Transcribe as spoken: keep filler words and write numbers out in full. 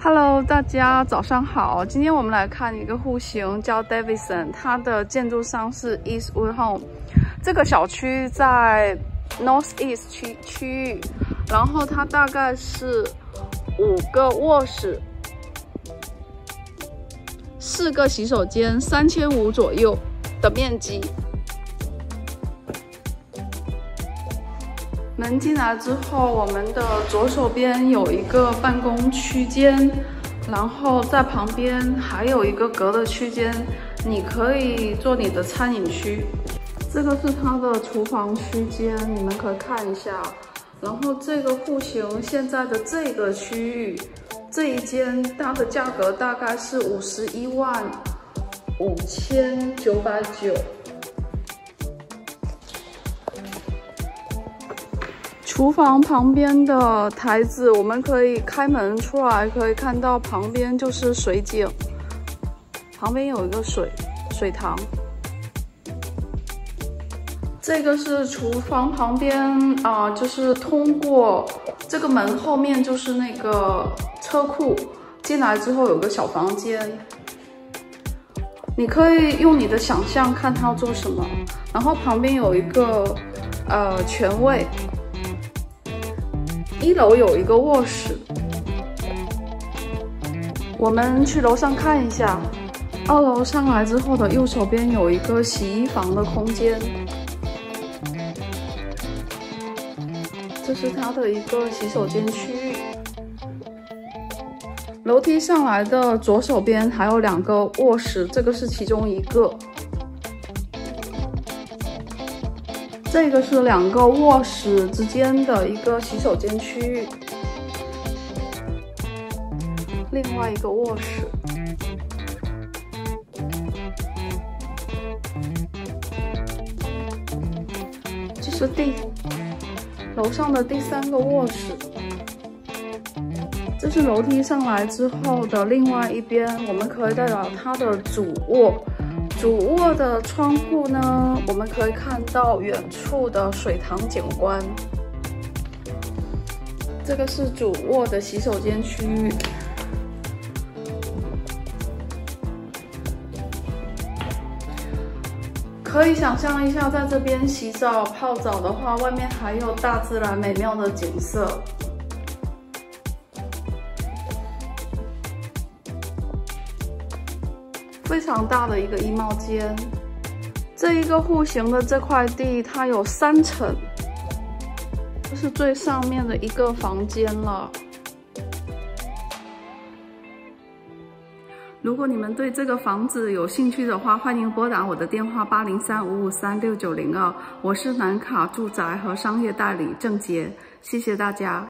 Hello， 大家早上好。今天我们来看一个户型叫 Davidson， 它的建筑商是 Eastwood Home。这个小区在 Northeast 区区域，然后它大概是五个卧室、四个洗手间，三千五左右的面积。门进来之后，我们的左手边有一个办公区间，然后在旁边还有一个隔的区间，你可以做你的餐饮区。这个是它的厨房区间，你们可以看一下。然后这个户型现在的这个区域，这一间它的价格大概是五十一万五千九百九。 厨房旁边的台子，我们可以开门出来，可以看到旁边就是水井，旁边有一个水水塘。这个是厨房旁边啊、呃，就是通过这个门后面就是那个车库，进来之后有个小房间，你可以用你的想象看它要做什么。然后旁边有一个呃全卫。 一楼有一个卧室，我们去楼上看一下。二楼上来之后的右手边有一个洗衣房的空间，这是它的一个洗手间区域。楼梯上来的左手边还有两个卧室，这个是其中一个。这个是两个卧室之间的一个洗手间区域，另外一个卧室。这是第楼上的第三个卧室，这是楼梯上来之后的另外一边，我们可以代表它的主卧。 主卧的窗户呢，我们可以看到远处的水塘景观。这个是主卧的洗手间区域。可以想象一下，在这边洗澡、泡澡的话，外面还有大自然美妙的景色。 非常大的一个衣帽间，这一个户型的这块地它有三层，这是最上面的一个房间了。如果你们对这个房子有兴趣的话，欢迎拨打我的电话八零三五五三六九零二，我是南卡住宅和商业代理郑杰，谢谢大家。